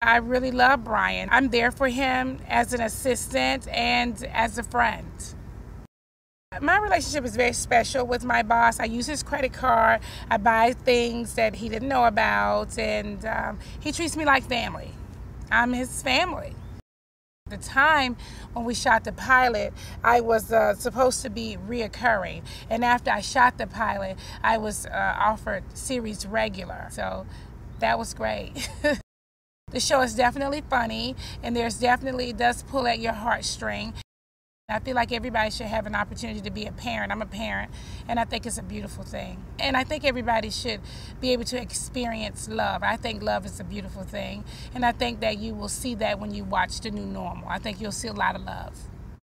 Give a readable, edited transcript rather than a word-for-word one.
I really love Brian. I'm there for him as an assistant and as a friend. My relationship is very special with my boss. I use his credit card. I buy things that he didn't know about, and he treats me like family. I'm his family. The time when we shot the pilot, I was supposed to be reoccurring, and after I shot the pilot, I was offered series regular. So that was great. The show is definitely funny, and it does pull at your heartstring. I feel like everybody should have an opportunity to be a parent. I'm a parent, and I think it's a beautiful thing. And I think everybody should be able to experience love. I think love is a beautiful thing, and I think that you will see that when you watch The New Normal. I think you'll see a lot of love.